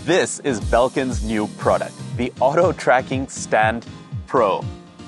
This is Belkin's new product, the Auto Tracking Stand Pro.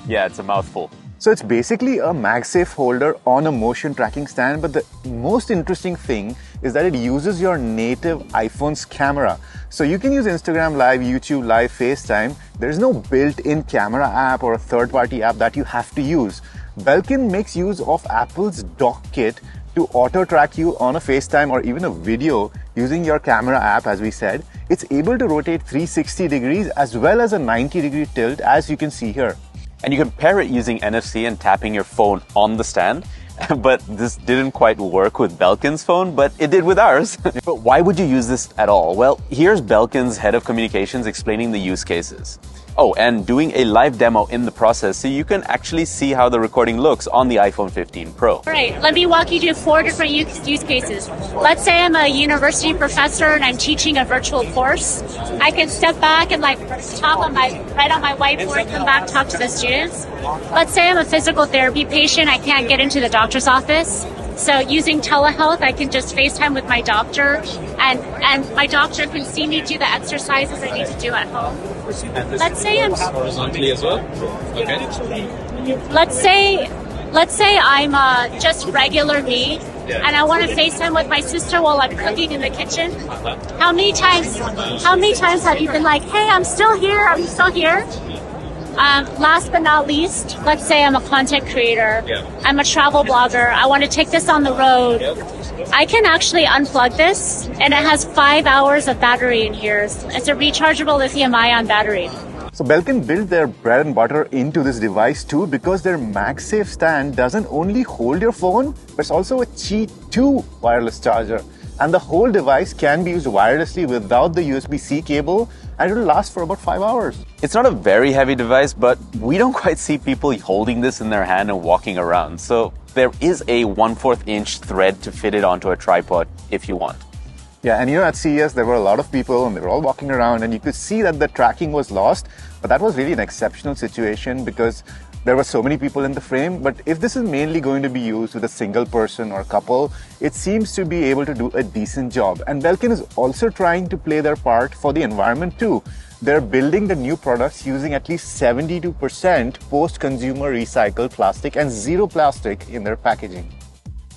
Yeah, it's a mouthful. So it's basically a MagSafe holder on a motion tracking stand, but the most interesting thing is that it uses your native iPhone's camera. So you can use Instagram Live, YouTube Live, FaceTime. There's no built-in camera app or a third-party app that you have to use. Belkin makes use of Apple's DockKit to auto-track you on a FaceTime or even a video using your camera app, as we said. It's able to rotate 360 degrees as well as a 90-degree tilt, as you can see here. And you can pair it using NFC and tapping your phone on the stand. But this didn't quite work with Belkin's phone, but it did with ours. But why would you use this at all? Well, here's Belkin's head of communications explaining the use cases. Oh, and doing a live demo in the process so you can actually see how the recording looks on the iPhone 15 Pro. All right, let me walk you through four different use cases. Let's say I'm a university professor and I'm teaching a virtual course. I can step back and like right on my whiteboard, come back, talk to the students. Let's say I'm a physical therapy patient, I can't get into the doctor's office. So using telehealth, I can just FaceTime with my doctor and my doctor can see me do the exercises I need to do at home. Let's say I'm horizontally as well. Okay. Let's say I'm just regular me and I want to FaceTime with my sister while I'm cooking in the kitchen. How many times have you been like, hey, I'm still here, I'm still here? Last but not least, let's say I'm a content creator, I'm a travel blogger, I want to take this on the road. I can actually unplug this and it has 5 hours of battery in here. It's a rechargeable lithium-ion battery. So Belkin built their bread and butter into this device too, because their MagSafe stand doesn't only hold your phone, but it's also a Qi2 wireless charger. And the whole device can be used wirelessly without the USB-C cable, and it'll last for about 5 hours. It's not a very heavy device, but we don't quite see people holding this in their hand and walking around. So there is a 1/4-inch thread to fit it onto a tripod if you want. Yeah, and you know, at CES, there were a lot of people and they were all walking around and you could see that the tracking was lost, but that was really an exceptional situation because there were so many people in the frame. But if this is mainly going to be used with a single person or a couple, it seems to be able to do a decent job. And Belkin is also trying to play their part for the environment too. They're building the new products using at least 72% post-consumer recycled plastic and zero plastic in their packaging.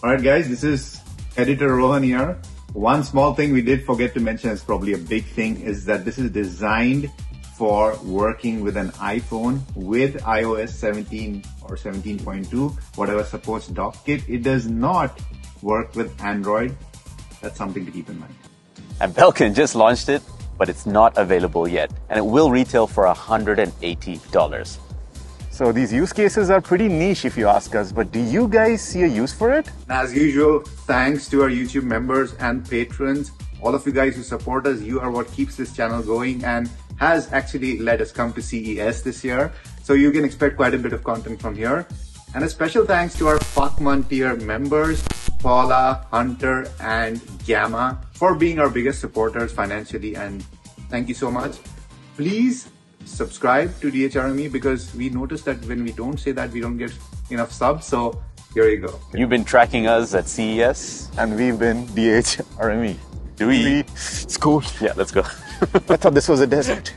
All right, guys, this is editor Rohan here. One small thing we did forget to mention, is probably a big thing, is that this is designed for working with an iPhone with iOS 17 or 17.2, whatever supports DockKit. It does not work with Android. That's something to keep in mind. And Belkin just launched it, but it's not available yet. And it will retail for $180. So these use cases are pretty niche if you ask us, but do you guys see a use for it? As usual, thanks to our YouTube members and patrons. All of you guys who support us, you are what keeps this channel going and has actually let us come to CES this year. So you can expect quite a bit of content from here. And a special thanks to our Fakman tier members, Paula, Hunter, and Gamma, for being our biggest supporters financially. And thank you so much. Please subscribe to DHRME because we noticed that when we don't say that, we don't get enough subs. So here you go. You've been tracking us at CES. And we've been DHRME. Do we? It's cool. Yeah, let's go. I thought this was a desert.